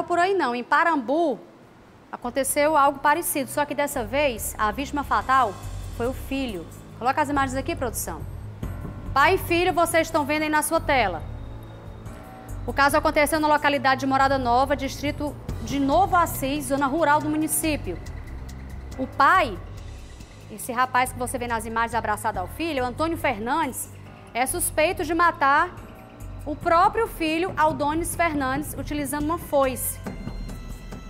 parou por aí não. Em Parambu aconteceu algo parecido, só que dessa vez a vítima fatal foi o filho. Coloca as imagens aqui, produção. Pai e filho, vocês estão vendo aí na sua tela. O caso aconteceu na localidade de Morada Nova, distrito de Novo Assis, zona rural do município. O pai, esse rapaz que você vê nas imagens abraçado ao filho, Antônio Fernandes, é suspeito de matar o próprio filho, Aldonis Fernandes, utilizando uma foice.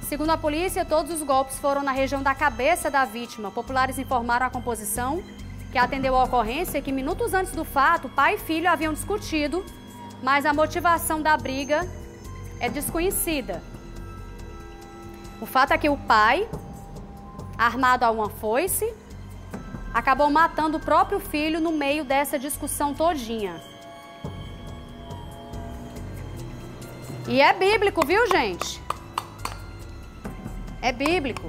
Segundo a polícia, todos os golpes foram na região da cabeça da vítima. Populares informaram a composição que atendeu a ocorrência que minutos antes do fato, pai e filho haviam discutido, mas a motivação da briga é desconhecida. O fato é que o pai, armado a uma foice, acabou matando o próprio filho no meio dessa discussão todinha. E é bíblico, viu, gente? É bíblico.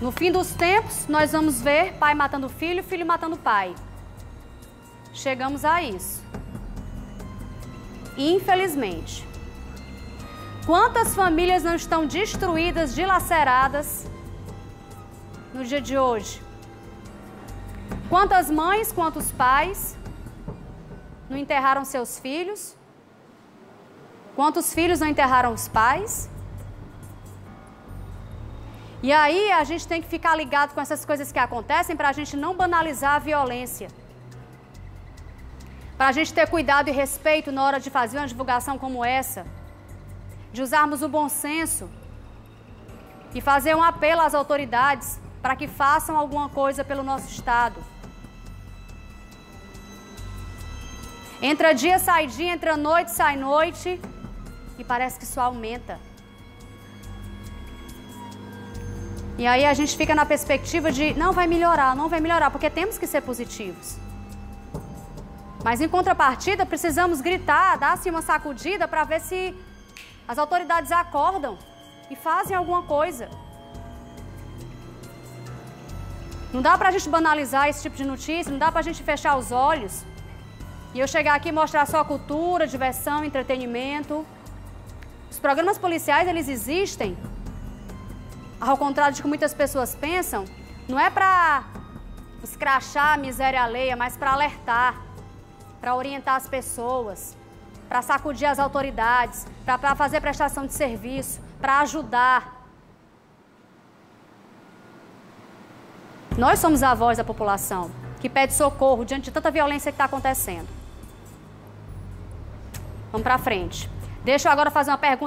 No fim dos tempos, nós vamos ver pai matando filho, filho matando pai. Chegamos a isso. Infelizmente. Quantas famílias não estão destruídas, dilaceradas no dia de hoje? Quantas mães, quantos pais não enterraram seus filhos? Quantos filhos não enterraram os pais? E aí a gente tem que ficar ligado com essas coisas que acontecem para a gente não banalizar a violência. Para a gente ter cuidado e respeito na hora de fazer uma divulgação como essa. De usarmos o bom senso e fazer um apelo às autoridades para que façam alguma coisa pelo nosso estado. Entra dia, sai dia, entra noite, sai noite e parece que só aumenta. E aí a gente fica na perspectiva de não vai melhorar, porque temos que ser positivos. Mas em contrapartida, precisamos gritar, dar-se uma sacudida para ver se as autoridades acordam e fazem alguma coisa. Não dá para a gente banalizar esse tipo de notícia, não dá para a gente fechar os olhos e eu chegar aqui e mostrar só cultura, diversão, entretenimento. Os programas policiais, eles existem. Ao contrário de que muitas pessoas pensam, não é para escrachar a miséria alheia, mas para alertar, para orientar as pessoas, para sacudir as autoridades, para fazer prestação de serviço, para ajudar. Nós somos a voz da população, que pede socorro diante de tanta violência que está acontecendo. Vamos para frente. Deixa eu agora fazer uma pergunta.